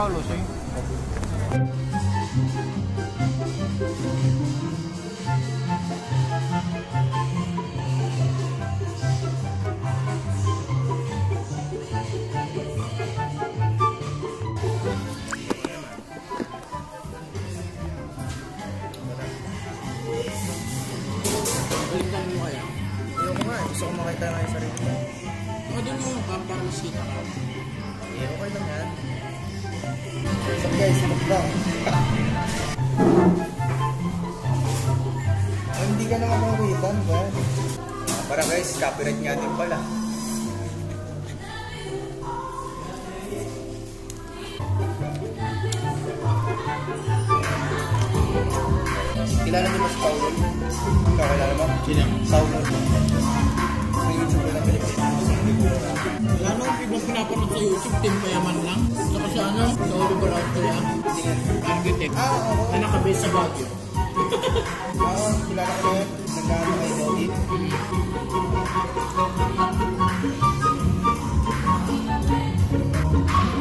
Paulo, sí. Gusto ko makita kayo sa sarili ko. Doon yung mukha para mas kita ka. Okay, okay lang yan. So guys, look down. Hindi ka naman makuhitan ba? Para guys, copyright nga din pala. Kilala niyo mas Paulo? Kakilala mo? Sino? Saulo. Sa YouTube na Pilipinas. Ano ang ibang pinapanood sa YouTube? Team Payaman lang? Saka siya ano? Sa Oliver Out kaya? Architect. Ah, oo. Na nakabase sa Baguio. Oo, kilala ko yun. Nagkano kayo dito.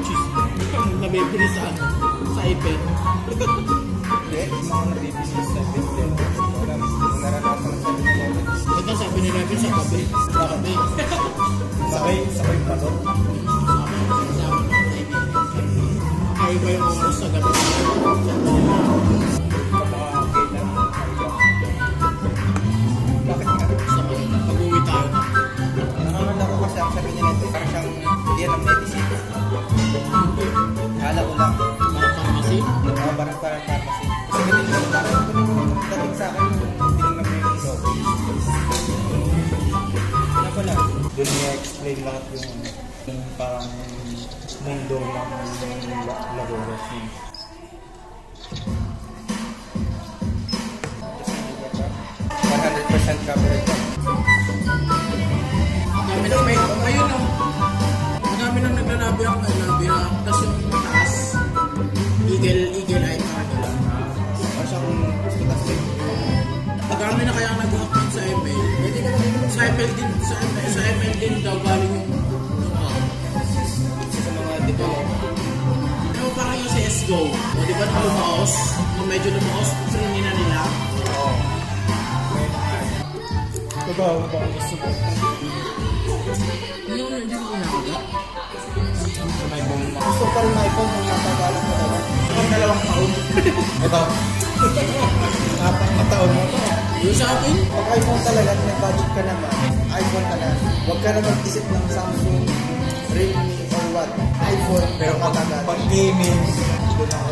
Cheese. Nabibili sa ano? Sa iPad. Hindi, mga nabibili sa iPad. Ito sabi ni Rebel sa gabi. Sa gabi. Sabay pa to? Sabay pa to. Kaya ba yung oras sa gabi? Sabay na. Pag-uwi tayo na. Nakaroon ako kasi ang sabi niya nito. Para siyang hindi yan ang medicine. Kala ko lang. Parang pharmacy? Oo, parang pharmacy. Kasi ganito lang tayo. Dating sa akin, tinignan mo yung iso. Ano ko lang? Doon niya explain lahat yung parang mundo ng laboratory. Kasi 100% copyright. Madami nang may, ayun o. Madami nang naglalabi ako, naglalabi ako. Tapos yung taas, eagle eye pa ka lang. Kasi akong taas rin. Madami na kaya nag-upload sa ML. Sa ML din daw galing yung sa mga developer. Pero parang yung sa CSGO, o diba na lumaos, kung medyo lumaos, training na nila. Oo. Babaw ang gusto ko. Ano na dito unaga? May bong na. Gusto pa rin na iPhone kung natagalan ko naman. Ang dalawang taon. Ito. Napang mataon mo ito. Yung sa akin? Pag iPhone talaga at nag-budget ka naman, iPhone talaga. Huwag ka na mag-isip ng Samsung, Redmi, or what. iPhone, pero matagal. Pag gaming,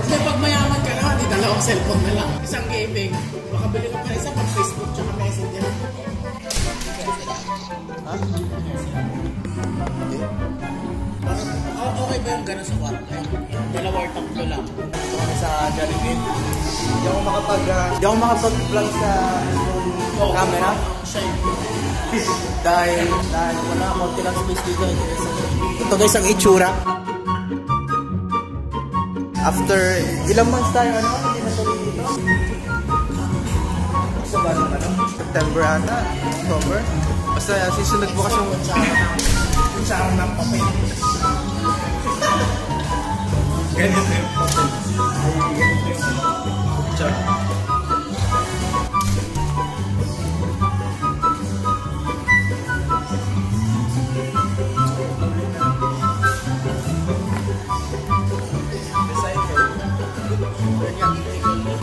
kasi pag mayaman ka na, di dalawang cellphone na lang. Isang gaming, makabili ko pa isa pag Facebook tsaka Messenger. Ha? Hindi? Okay ba yung gano'n sa wartag? Dalawartag ko lang. Sa Jolibee? Hindi ako makapag-vlog sa camera. Dahil wala, konti lang space dito. Ito guys ang itsura. After ilang months tayo, ano ka? Hindi natuloy dito. Sa ba ng ano? September ata? October? Basta sisunod bukas yung kutsara ng papel. Ganito yung papel. Ganito yung kutsara.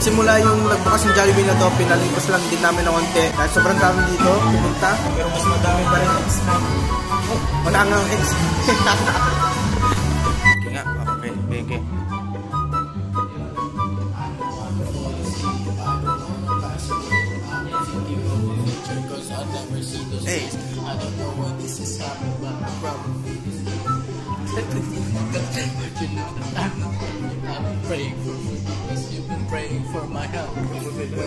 Simula yung nagbukas ng Jolibee na to, pinalimpas lang din namin ng konti. Dahil sobrang dami dito, pumunta. Pero mas madami pa rin ang snack. Oh, wala nga ang eggs. Okay nga, okay. Hey! I don't know what this is happening, but I'm praying for you. You've been praying for my help. When you find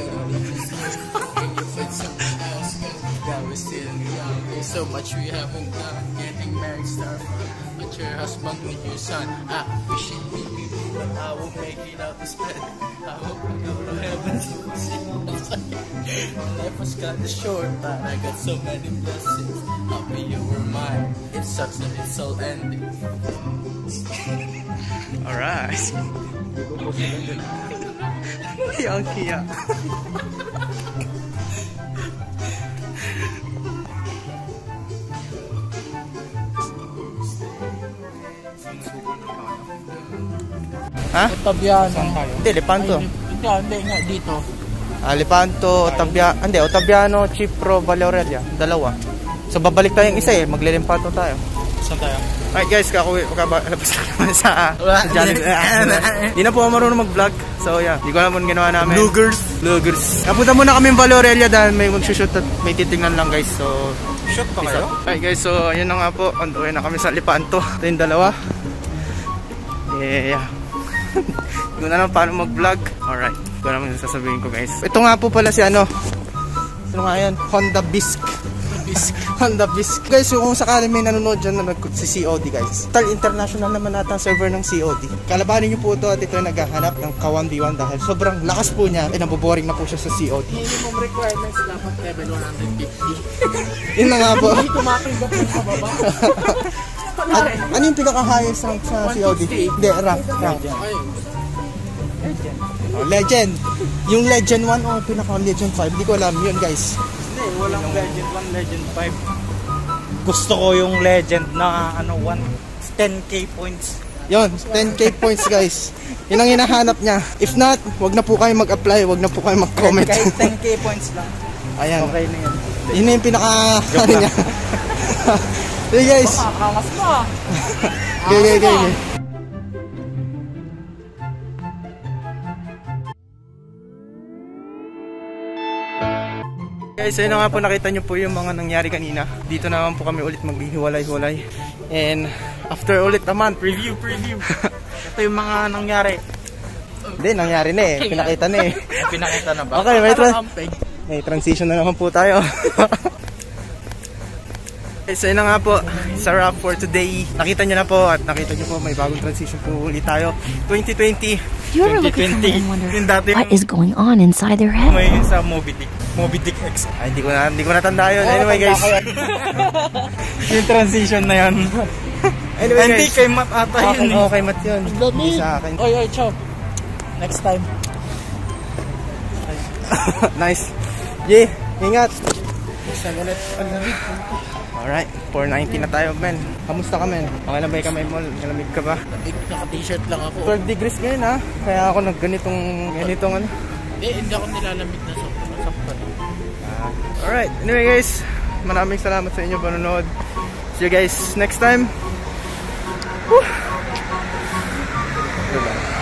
something else, that we're still young. There's so much we haven't done. Getting married, star, but your husband with your son. I wish it be me, but I won't make it out this bed. I hope I go to heaven to see you. Life was kinda short, but I got so many blessings. Happy you were mine. It sucks that it's all ending. Alright. Yang kia. Hah? Otabiano. Hindi, Lepanto. Ito, hindi nga dito. Ah, Lepanto, Otabiano. Hindi, Otabiano, Cipro, Valeorelia. Dalawa. So, babalik tayo yung isa eh. Maglilimpanto tayo. Saan tayo? Alright guys, kakabalapas na naman sa Jollibee. Hindi na po ako marunong mag-vlog. So, yeah. Hindi ko naman ginawa namin. Vloggers. Napunta muna kami yung Valeorelia dahil may mag-shoot at may titingnan lang guys. So, shoot pa kayo? Alright guys, so, ayun na nga po. On the way na kami sa Lepanto. Ito yung dalawa. Yeah. Hindi ko na lang paano mag-vlog. Alright, hindi ko naman sasabihin ko guys. Ito nga po pala si ano. Ito nga yan, Honda Bisc. Honda Bisc. Guys, kung sakali may nanonood dyan na nag-COD guys, international naman natin ang server ng COD. Kalabanin nyo po ito at ito ay naghahanap ng K1B1 dahil sobrang lakas po niya eh, naboboring na po siya sa COD. Minimum requirements dapat level 150. Yun na nga po. Hindi kumakinggap na sa baba. Ano yung pinaka-highest rank sa COD? Hindi, rank. Legend. Yung Legend 1 o pinaka-Legend 5, hindi ko alam yun guys. Walang Legend 1, Legend 5. Gusto ko yung Legend na ano 1, 10k points. Yun, 10k points guys. Yun ang hinahanap niya. If not, wag na po kayo mag-apply, wag na po kayo mag-comment. Kahit 10k points lang. Ayan. Okay na yun. Yun yung pinaka ano niya. Hey guys. Makakangas mo ah. Okay. Guys, ayun na nga po, nakita nyo po yung mga nangyari kanina. Dito naman po kami ulit maghihiwalay-hiwalay. And after ulit a month, preview. Ito yung mga nangyari. Hindi, nangyari na eh. Pinakita na eh. Pinakita na ba? Okay, may transition na naman po tayo. Guys, ayun na nga po. It's a wrap for today. Nakita nyo na po at nakita nyo po may bagong transition po ulit tayo. 2020. Yung dati. What is going on inside their head? May sa Moby Dick X. Ay, hindi ko na tanda yun. Anyway guys. Yung transition na yun. Anyway guys. Hindi kay Matt ata yun. Oo, kay Matt yun. Hindi sa akin. Oy, chow. Next time. Nice. Yeah, ingat. Next time ulit. Alright, 490 na tayo, men. Kamusta ka, men? Okay na ba yung kamay mo? Nalamig ka ba? Naka-t-shirt lang ako. 12 degrees ngayon, ha? Kaya ako nagganitong ano. Hindi ako nilalamig na sa Alright, anyway guys, maraming salamat sa inyo panonood. See you guys next time. Woo! Goodbye.